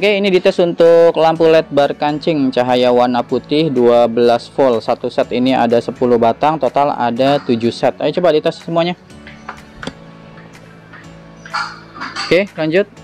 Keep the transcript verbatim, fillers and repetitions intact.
Oke, ini dites untuk lampu L E D bar kancing cahaya warna putih dua belas volt. Satu set ini ada sepuluh batang, total ada tujuh set. Ayo coba dites semuanya. Oke, lanjut.